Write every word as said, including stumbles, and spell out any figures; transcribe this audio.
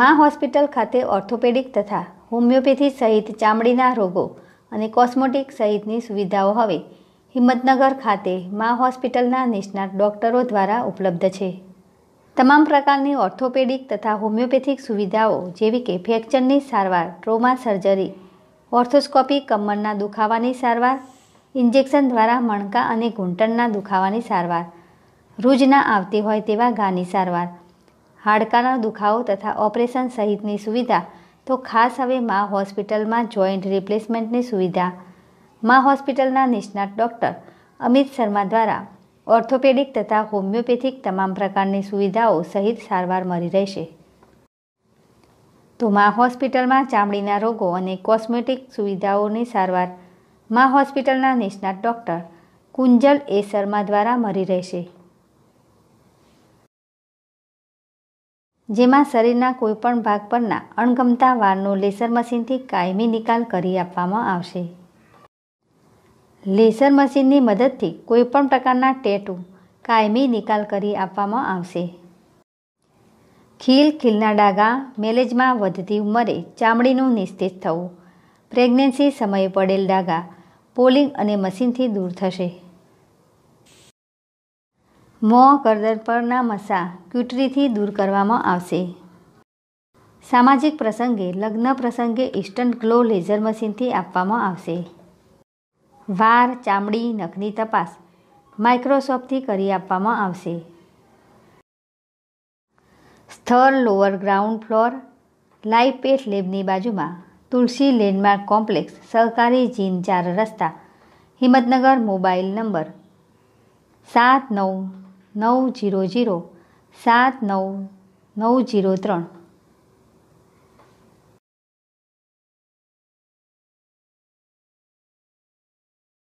માં હોસ્પિટલ ખાતે ઓર્થોપેડિક તથા હોમિયોપેથી સહિત ચામડીના રોગો અને કોસ્મેટિક સહિતની સુવિધાઓ હવે હિંમતનગર ખાતે માં હોસ્પિટલના નિષ્ણાત ડોક્ટરો દ્વારા ઉપલબ્ધ છે. તમામ પ્રકારની ઓર્થોપેડિક તથા હોમિયોપેથિક સુવિધાઓ જેવી કે ફ્રેક્ચરની સારવાર, ટ્રોમા સર્જરી, ઓર્થોસ્કોપી કમરના દુખાવાની સારવાર, ઇન્જેક્શન દ્વારા મણકા અને ઘૂંટણના દુખાવાની સારવાર, રૂજ ના આવતી હોય તેવા ઘાની સારવાર, હાડકાના દુખાવો તથા ઓપરેશન સહિતની સુવિધા તો ખાસ હવે માં હોસ્પિટલમાં જોઈન્ટ રિપ્લેસમેન્ટની સુવિધા માં હોસ્પિટલના નિષ્ણાત ડૉક્ટર અમિત શર્મા દ્વારા ઓર્થોપેડિક તથા હોમિયોપેથિક તમામ પ્રકારની સુવિધાઓ સહિત સારવાર મળી રહેશે. તો માં હોસ્પિટલમાં ચામડીના રોગો અને કોસ્મેટિક સુવિધાઓની સારવાર માં હોસ્પિટલના નિષ્ણાત ડૉક્ટર કુંજલ એ શર્મા દ્વારા મળી રહેશે, જેમાં શરીરના કોઈપણ ભાગ પરના અણગમતા વારનો લેસર મશીનથી કાયમી નિકાલ કરી આપવામાં આવશે. લેસર મશીનની મદદથી કોઈપણ પ્રકારના ટેટુ કાયમી નિકાલ કરી આપવામાં આવશે. ખીલ, ખીલના ડાઘા, મેલેજમાં વધતી ઉંમરે ચામડીનું નિસ્તેજ થવું, પ્રેગ્નન્સી સમયે પડેલ ડાઘા પોલિંગ અને મશીનથી દૂર થશે. મોં, ગરદન પરના મસા ક્યુટરીથી દૂર કરવામાં આવશે. સામાજિક પ્રસંગે, લગ્ન પ્રસંગે ઇસ્ટર્ન ગ્લો લેઝર મશીનથી આપવામાં આવશે. વાળ, ચામડી, નખની તપાસ માઇક્રોસ્કોપથી કરી આપવામાં આવશે. સ્થળ lower ground floor, live pet લેબની બાજુમાં તુલસી લેન્ડમાર્ક કોમ્પ્લેક્સ, સહકારી જીન, ચાર રસ્તા, હિંમતનગર. મોબાઈલ નંબર સાત નવ નવ જીરો જીરો સાત નવ નવ જીરો ત્રણ.